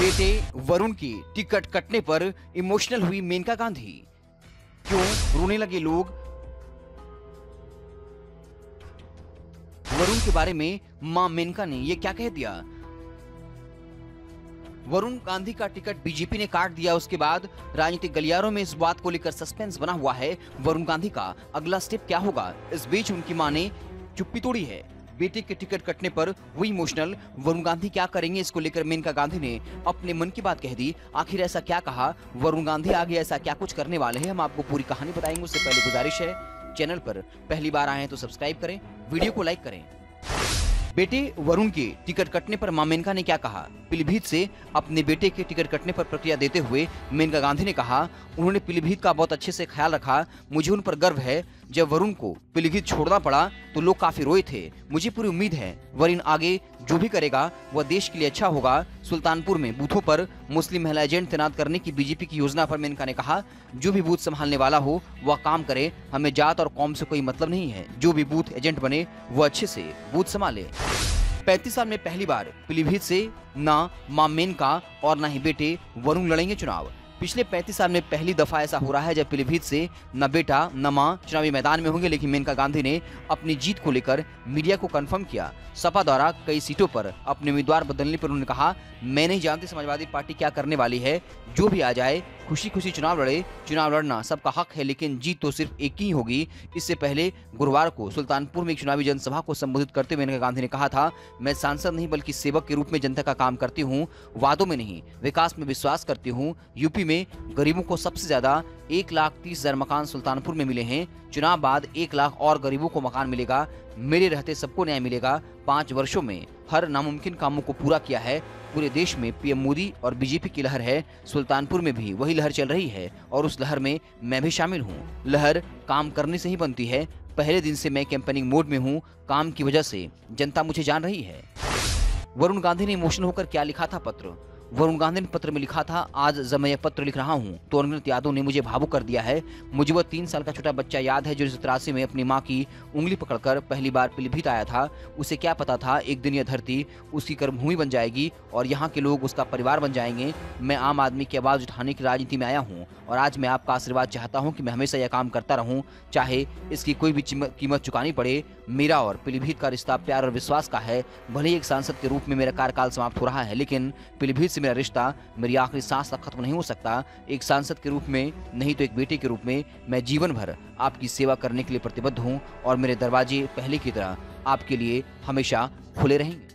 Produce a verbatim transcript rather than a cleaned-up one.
बेटे वरुण की टिकट कटने पर इमोशनल हुई मेनका गांधी, क्यों रोने लगे लोग? वरुण के बारे में मां मेनका ने यह क्या कह दिया? वरुण गांधी का टिकट बीजेपी ने काट दिया, उसके बाद राजनीतिक गलियारों में इस बात को लेकर सस्पेंस बना हुआ है। वरुण गांधी का अगला स्टेप क्या होगा? इस बीच उनकी मां ने चुप्पी तोड़ी है। बेटे के टिकट कटने पर हुई इमोशनल, वरुण गांधी क्या करेंगे इसको लेकर मेनका गांधी ने अपने मन की बात कह दी। आखिर ऐसा क्या कहा, वरुण गांधी आगे ऐसा क्या कुछ करने वाले हैं, हम आपको पूरी कहानी बताएंगे। उससे पहले गुजारिश है, चैनल पर पहली बार आए हैं तो सब्सक्राइब करें, वीडियो को लाइक करें। बेटे वरुण के टिकट कटने पर मां मेनका ने क्या कहा? पीलीभीत से अपने बेटे के टिकट कटने पर प्रतिक्रिया देते हुए मेनका गांधी ने कहा, उन्होंने पीलीभीत का बहुत अच्छे से ख्याल रखा, मुझे उन पर गर्व है। जब वरुण को पीलीभीत छोड़ना पड़ा तो लोग काफी रोए थे। मुझे पूरी उम्मीद है वरुण आगे जो भी करेगा वह देश के लिए अच्छा होगा। सुल्तानपुर में बूथों पर मुस्लिम महिला एजेंट तैनात करने की बीजेपी की योजना पर मेनका ने कहा, जो भी बूथ संभालने वाला हो वह काम करे, हमें जात और कौम से कोई मतलब नहीं है। जो भी बूथ एजेंट बने वह अच्छे से बूथ संभाले। पैंतीस साल में पहली बार पीलीभीत से ना मां मेनका और ना ही बेटे वरुण लड़ेंगे चुनाव। पिछले पैंतीस साल में पहली दफा ऐसा हो रहा है जब पीलीभीत से न बेटा न मां चुनावी मैदान में होंगे। लेकिन मेनका गांधी ने अपनी जीत को लेकर मीडिया को कंफर्म किया। सपा द्वारा कई सीटों पर अपने उम्मीदवार बदलने पर उन्होंने कहा, मैं नहीं जानती समाजवादी पार्टी क्या करने वाली है, जो भी आ जाए खुशी खुशी चुनाव लड़े। चुनाव लड़ना सबका हक है, लेकिन जीत तो सिर्फ एक ही होगी। इससे पहले गुरुवार को सुल्तानपुर में एक चुनावी जनसभा को संबोधित करते हुए मेनका गांधी ने कहा था, मैं सांसद नहीं बल्कि सेवक के रूप में जनता का काम करती हूँ, वादों में नहीं विकास में विश्वास करती हूँ। यूपी में गरीबों को सबसे ज्यादा एक लाख तीस हजार मकान सुल्तानपुर में मिले हैं। चुनाव बाद एक लाख और गरीबों को मकान मिलेगा। मेरे रहते सबको न्याय मिलेगा। पाँच वर्षों में हर नामुमकिन कामों को पूरा किया है। पूरे देश में पीएम मोदी और बीजेपी की लहर है, सुल्तानपुर में भी वही लहर चल रही है और उस लहर में मैं भी शामिल हूँ। लहर काम करने से ही बनती है। पहले दिन से मैं कैंपेनिंग मोड में हूँ, काम की वजह से जनता मुझे जान रही है। वरुण गांधी ने इमोशनल होकर क्या लिखा था पत्र? वरुण गांधी ने पत्र में लिखा था, आज जब मैं यह पत्र लिख रहा हूं तो अनगिनत यादों ने मुझे भावुक कर दिया है। मुझे वह तीन साल का छोटा बच्चा याद है जो तिरासी में अपनी मां की उंगली पकड़कर पहली बार पीलीभीत आया था। उसे क्या पता था एक दिन यह धरती उसकी कर्मभूमि बन जाएगी और यहाँ के लोग उसका परिवार बन जाएंगे। मैं आम आदमी की आवाज़ उठाने की राजनीति में आया हूँ और आज मैं आपका आशीर्वाद चाहता हूँ कि मैं हमेशा यह काम करता रहूँ, चाहे इसकी कोई भी कीमत चुकानी पड़े। मेरा और पीलीभीत का रिश्ता प्यार और विश्वास का है। भले एक सांसद के रूप में मेरा कार्यकाल समाप्त हो रहा है, लेकिन पीलीभीत मेरा रिश्ता मेरी आखिरी सांस तक खत्म नहीं हो सकता। एक सांसद के रूप में नहीं तो एक बेटे के रूप में मैं जीवन भर आपकी सेवा करने के लिए प्रतिबद्ध हूं और मेरे दरवाजे पहले की तरह आपके लिए हमेशा खुले रहेंगे।